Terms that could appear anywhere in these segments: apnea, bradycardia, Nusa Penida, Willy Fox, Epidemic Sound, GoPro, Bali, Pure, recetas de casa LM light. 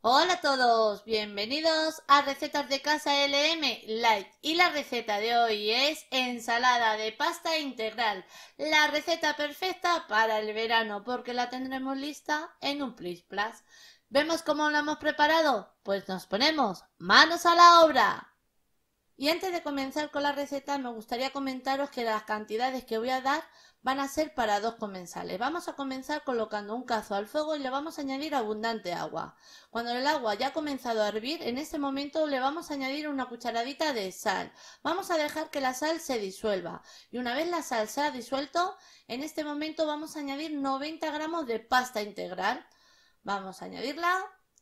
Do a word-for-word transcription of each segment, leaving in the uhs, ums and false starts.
Hola a todos, bienvenidos a recetas de casa L M light y la receta de hoy es ensalada de pasta integral, la receta perfecta para el verano porque la tendremos lista en un plis plas. ¿Vemos cómo la hemos preparado? Pues nos ponemos manos a la obra. Y antes de comenzar con la receta me gustaría comentaros que las cantidades que voy a dar van a ser para dos comensales. Vamos a comenzar colocando un cazo al fuego y le vamos a añadir abundante agua. Cuando el agua ya ha comenzado a hervir, en ese momento le vamos a añadir una cucharadita de sal. Vamos a dejar que la sal se disuelva. Y una vez la sal se ha disuelto, en este momento vamos a añadir noventa gramos de pasta integral. Vamos a añadirla.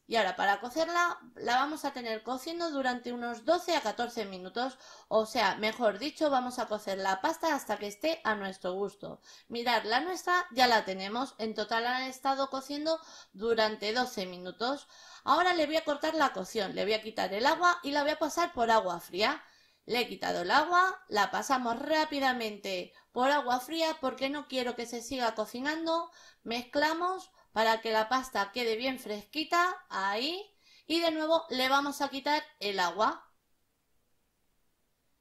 Y ahora para cocerla la vamos a tener cociendo durante unos doce a catorce minutos, o sea, mejor dicho, vamos a cocer la pasta hasta que esté a nuestro gusto. Mirad, la nuestra ya la tenemos, en total han estado cociendo durante doce minutos. Ahora le voy a cortar la cocción, le voy a quitar el agua y la voy a pasar por agua fría. Le he quitado el agua, la pasamos rápidamente por agua fría porque no quiero que se siga cocinando, mezclamos para que la pasta quede bien fresquita, ahí, y de nuevo le vamos a quitar el agua.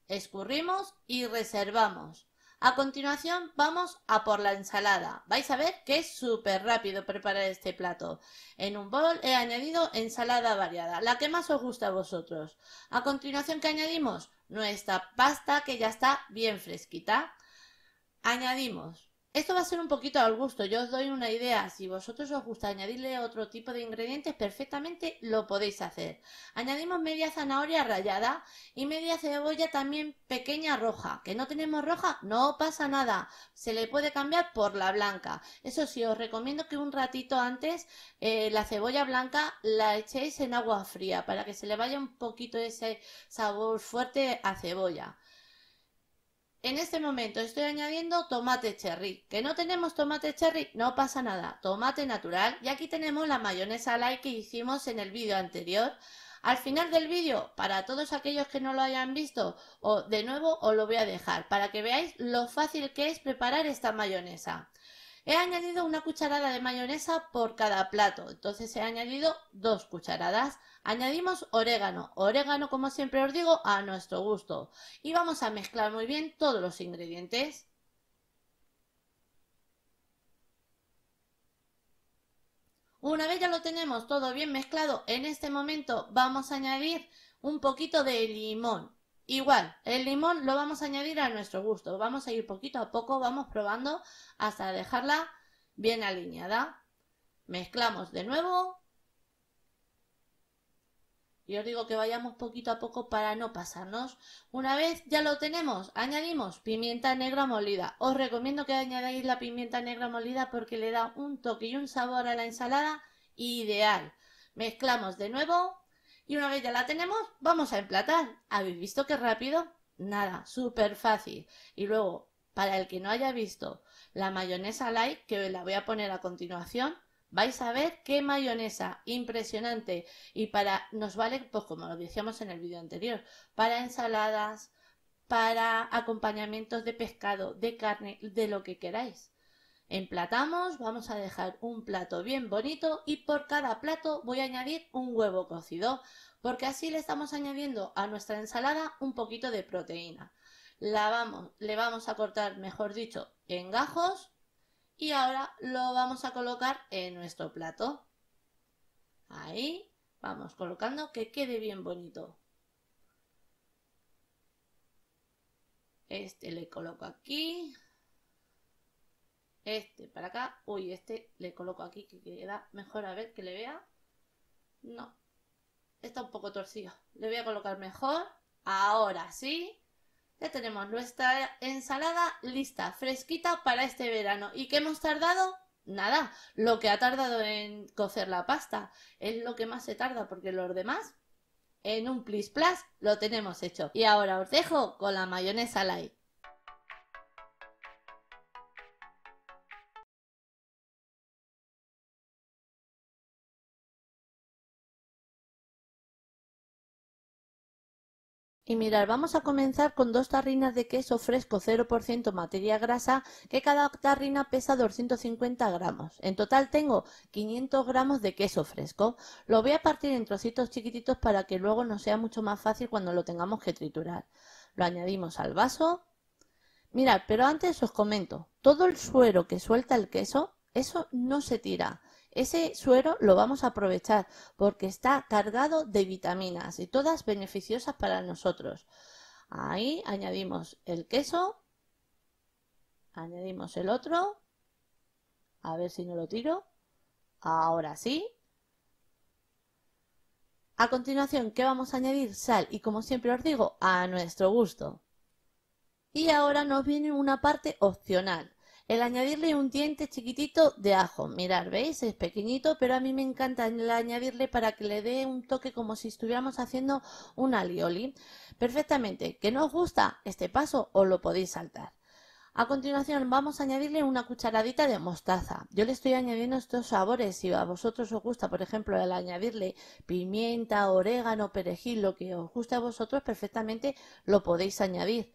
Escurrimos y reservamos. A continuación vamos a por la ensalada. Vais a ver que es súper rápido preparar este plato. En un bol he añadido ensalada variada, la que más os gusta a vosotros. A continuación, ¿qué añadimos? Nuestra pasta que ya está bien fresquita. Añadimos. Esto va a ser un poquito al gusto, yo os doy una idea, si vosotros os gusta añadirle otro tipo de ingredientes perfectamente lo podéis hacer. Añadimos media zanahoria rallada y media cebolla también pequeña roja, que no tenemos roja no pasa nada, se le puede cambiar por la blanca. Eso sí, os recomiendo que un ratito antes eh, la cebolla blanca la echéis en agua fría para que se le vaya un poquito ese sabor fuerte a cebolla. En este momento estoy añadiendo tomate cherry, que no tenemos tomate cherry, no pasa nada, tomate natural, y aquí tenemos la mayonesa light que hicimos en el vídeo anterior. Al final del vídeo, para todos aquellos que no lo hayan visto, o de nuevo os lo voy a dejar para que veáis lo fácil que es preparar esta mayonesa. He añadido una cucharada de mayonesa por cada plato, entonces he añadido dos cucharadas. Añadimos orégano, orégano como siempre os digo a nuestro gusto, y vamos a mezclar muy bien todos los ingredientes. Una vez ya lo tenemos todo bien mezclado, en este momento vamos a añadir un poquito de limón. Igual, el limón lo vamos a añadir a nuestro gusto, vamos a ir poquito a poco, vamos probando hasta dejarla bien alineada. Mezclamos de nuevo. Y os digo que vayamos poquito a poco para no pasarnos. Una vez ya lo tenemos, añadimos pimienta negra molida. Os recomiendo que añadáis la pimienta negra molida porque le da un toque y un sabor a la ensalada ideal. Mezclamos de nuevo y una vez ya la tenemos, vamos a emplatar. ¿Habéis visto qué rápido? Nada, súper fácil. Y luego, para el que no haya visto la mayonesa light, que la voy a poner a continuación, vais a ver qué mayonesa impresionante, y para nos vale, pues como lo decíamos en el vídeo anterior, para ensaladas, para acompañamientos de pescado, de carne, de lo que queráis. Emplatamos, vamos a dejar un plato bien bonito y por cada plato voy a añadir un huevo cocido, porque así le estamos añadiendo a nuestra ensalada un poquito de proteína. La vamos, le vamos a cortar, mejor dicho, en gajos. Y ahora lo vamos a colocar en nuestro plato. Ahí, vamos colocando que quede bien bonito. Este le coloco aquí. Este para acá. Uy, este le coloco aquí que queda mejor. A ver, que le vea. No, está un poco torcido. Le voy a colocar mejor. Ahora sí. Ya tenemos nuestra ensalada lista, fresquita para este verano. ¿Y qué hemos tardado? Nada, lo que ha tardado en cocer la pasta es lo que más se tarda, porque los demás en un plis plas lo tenemos hecho. Y ahora os dejo con la mayonesa light. Y mirad, vamos a comenzar con dos tarrinas de queso fresco cero por ciento materia grasa, que cada tarrina pesa doscientos cincuenta gramos. En total tengo quinientos gramos de queso fresco. Lo voy a partir en trocitos chiquititos para que luego nos sea mucho más fácil cuando lo tengamos que triturar. Lo añadimos al vaso. Mirad, pero antes os comento, todo el suero que suelta el queso, eso no se tira. Ese suero lo vamos a aprovechar porque está cargado de vitaminas y todas beneficiosas para nosotros. Ahí añadimos el queso, añadimos el otro, a ver si no lo tiro, ahora sí. A continuación, ¿qué vamos a añadir? Sal y, como siempre os digo, a nuestro gusto. Y ahora nos viene una parte opcional. El añadirle un diente chiquitito de ajo. Mirad, ¿veis? Es pequeñito, pero a mí me encanta el añadirle para que le dé un toque como si estuviéramos haciendo un alioli. Perfectamente. ¿Que no os gusta este paso? Os lo podéis saltar. A continuación vamos a añadirle una cucharadita de mostaza. Yo le estoy añadiendo estos sabores. Si a vosotros os gusta, por ejemplo, el añadirle pimienta, orégano, perejil, lo que os guste a vosotros, perfectamente lo podéis añadir.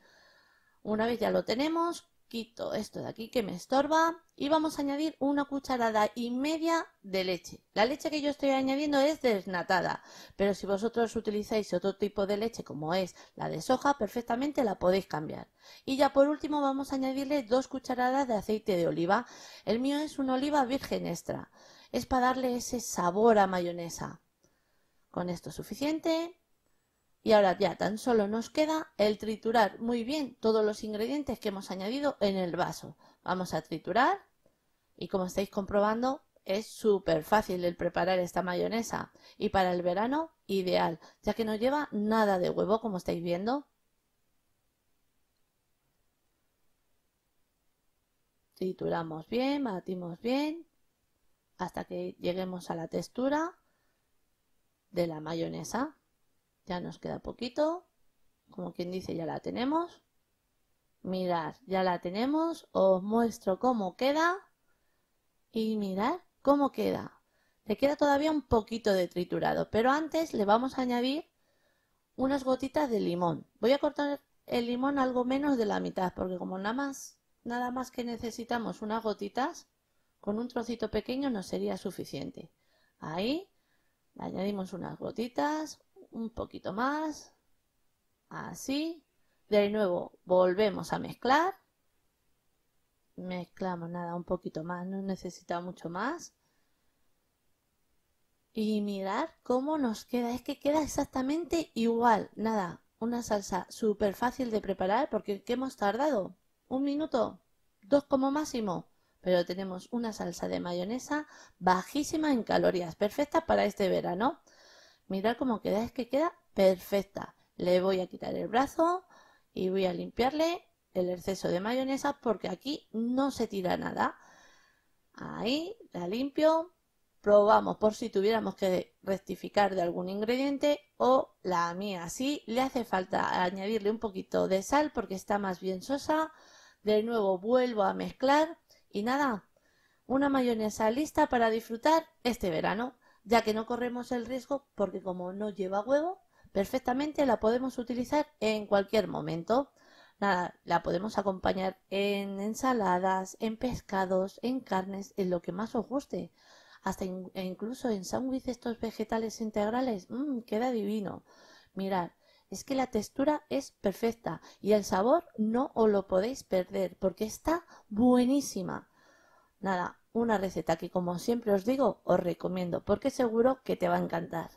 Una vez ya lo tenemos, quito esto de aquí que me estorba y vamos a añadir una cucharada y media de leche. La leche que yo estoy añadiendo es desnatada, pero si vosotros utilizáis otro tipo de leche como es la de soja, perfectamente la podéis cambiar. Y ya por último vamos a añadirle dos cucharadas de aceite de oliva. El mío es una oliva virgen extra, es para darle ese sabor a mayonesa. Con esto es suficiente. Y ahora ya tan solo nos queda el triturar muy bien todos los ingredientes que hemos añadido en el vaso. Vamos a triturar y, como estáis comprobando, es súper fácil el preparar esta mayonesa. Y para el verano, ideal, ya que no lleva nada de huevo, como estáis viendo. Trituramos bien, batimos bien, hasta que lleguemos a la textura de la mayonesa. Ya nos queda poquito, como quien dice, ya la tenemos. Mirad, ya la tenemos, os muestro cómo queda y mirad cómo queda. Le queda todavía un poquito de triturado, pero antes le vamos a añadir unas gotitas de limón. Voy a cortar el limón algo menos de la mitad, porque como nada más, nada más que necesitamos unas gotitas, con un trocito pequeño nos sería suficiente. Ahí, le añadimos unas gotitas. Un poquito más, así, de nuevo volvemos a mezclar, mezclamos nada, un poquito más, no necesita mucho más. Y mirad cómo nos queda, es que queda exactamente igual, nada, una salsa súper fácil de preparar porque ¿qué hemos tardado? Un minuto, dos como máximo, pero tenemos una salsa de mayonesa bajísima en calorías, perfecta para este verano. Mirad cómo queda, es que queda perfecta. Le voy a quitar el brazo y voy a limpiarle el exceso de mayonesa porque aquí no se tira nada. Ahí, la limpio. Probamos por si tuviéramos que rectificar de algún ingrediente o la mía. Sí, le hace falta añadirle un poquito de sal porque está más bien sosa. De nuevo vuelvo a mezclar y nada, una mayonesa lista para disfrutar este verano. Ya que no corremos el riesgo porque como no lleva huevo, perfectamente la podemos utilizar en cualquier momento. Nada, la podemos acompañar en ensaladas, en pescados, en carnes, en lo que más os guste. Hasta in- e incluso en sándwiches estos vegetales integrales. Mmm, queda divino. Mirad, es que la textura es perfecta y el sabor no os lo podéis perder porque está buenísima. Nada. Una receta que, como siempre os digo, os recomiendo porque seguro que te va a encantar.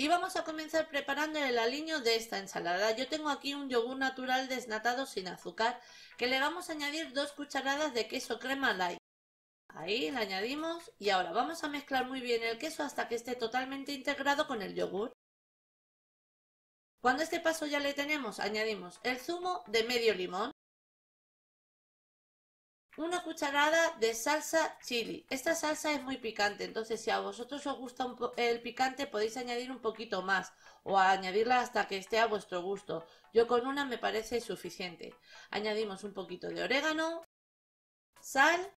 Y vamos a comenzar preparando el aliño de esta ensalada. Yo tengo aquí un yogur natural desnatado sin azúcar, que le vamos a añadir dos cucharadas de queso crema light. Ahí le añadimos y ahora vamos a mezclar muy bien el queso hasta que esté totalmente integrado con el yogur. Cuando este paso ya le tenemos, añadimos el zumo de medio limón, una cucharada de salsa chili. Esta salsa es muy picante, entonces si a vosotros os gusta un po el picante podéis añadir un poquito más o añadirla hasta que esté a vuestro gusto. Yo con una me parece suficiente. Añadimos un poquito de orégano, sal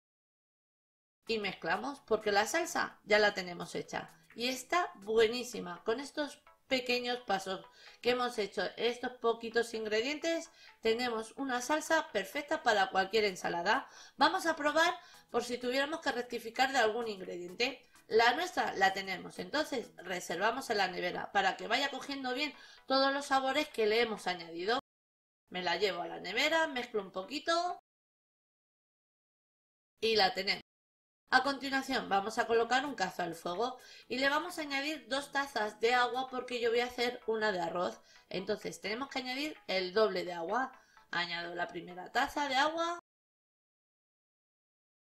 y mezclamos porque la salsa ya la tenemos hecha. Y está buenísima. Con estos pequeños pasos que hemos hecho, estos poquitos ingredientes, tenemos una salsa perfecta para cualquier ensalada. Vamos a probar por si tuviéramos que rectificar de algún ingrediente. La nuestra la tenemos, entonces reservamos en la nevera para que vaya cogiendo bien todos los sabores que le hemos añadido. Me la llevo a la nevera, mezclo un poquito y la tenemos. A continuación vamos a colocar un cazo al fuego y le vamos a añadir dos tazas de agua porque yo voy a hacer una de arroz. Entonces tenemos que añadir el doble de agua. Añado la primera taza de agua,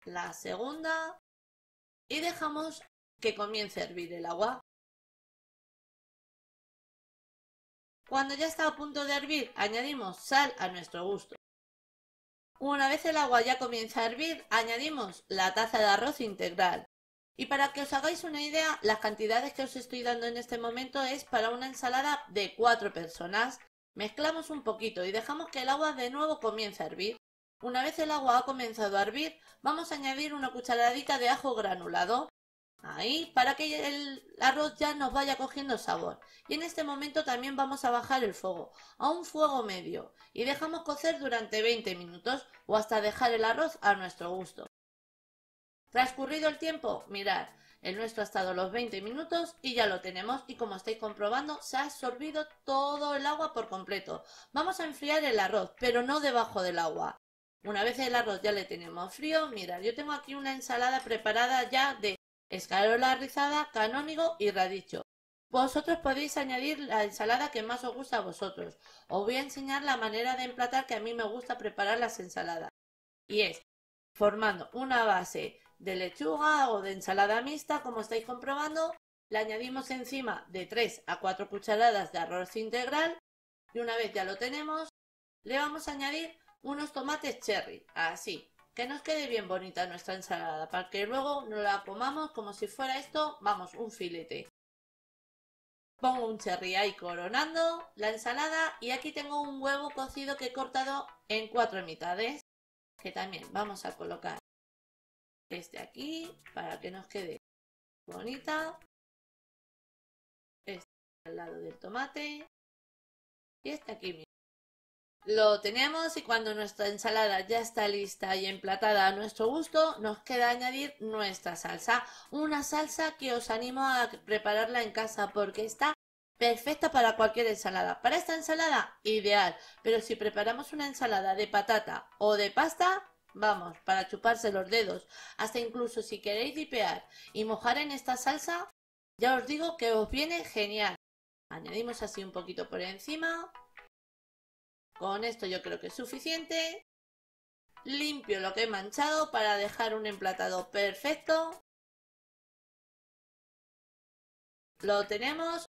la segunda y dejamos que comience a hervir el agua. Cuando ya está a punto de hervir añadimos sal a nuestro gusto. Una vez el agua ya comienza a hervir, añadimos la taza de arroz integral. Y para que os hagáis una idea, las cantidades que os estoy dando en este momento es para una ensalada de cuatro personas. Mezclamos un poquito y dejamos que el agua de nuevo comience a hervir. Una vez el agua ha comenzado a hervir, vamos a añadir una cucharadita de ajo granulado. Ahí, para que el arroz ya nos vaya cogiendo sabor. Y en este momento también vamos a bajar el fuego a un fuego medio y dejamos cocer durante veinte minutos o hasta dejar el arroz a nuestro gusto. Transcurrido el tiempo, mirad, el nuestro ha estado los veinte minutos y ya lo tenemos, y como estáis comprobando se ha absorbido todo el agua por completo. Vamos a enfriar el arroz, pero no debajo del agua. Una vez el arroz ya le tenemos frío, mirad, yo tengo aquí una ensalada preparada ya de escarola rizada, canónigo y radicho. Vosotros podéis añadir la ensalada que más os gusta a vosotros. Os voy a enseñar la manera de emplatar que a mí me gusta preparar las ensaladas. Y es formando una base de lechuga o de ensalada mixta, como estáis comprobando. Le añadimos encima de tres a cuatro cucharadas de arroz integral. Y una vez ya lo tenemos, le vamos a añadir unos tomates cherry, así. Que nos quede bien bonita nuestra ensalada, para que luego nos la comamos como si fuera esto, vamos, un filete. Pongo un cherry ahí coronando la ensalada y aquí tengo un huevo cocido que he cortado en cuatro mitades, que también vamos a colocar este aquí para que nos quede bonita. Este al lado del tomate y este aquí mismo. Lo tenemos y cuando nuestra ensalada ya está lista y emplatada a nuestro gusto, nos queda añadir nuestra salsa. Una salsa que os animo a prepararla en casa porque está perfecta para cualquier ensalada. Para esta ensalada, ideal, pero si preparamos una ensalada de patata o de pasta, vamos, para chuparse los dedos. Hasta incluso si queréis dipear y mojar en esta salsa, ya os digo que os viene genial. Añadimos así un poquito por encima. Con esto yo creo que es suficiente. Limpio lo que he manchado para dejar un emplatado perfecto. Lo tenemos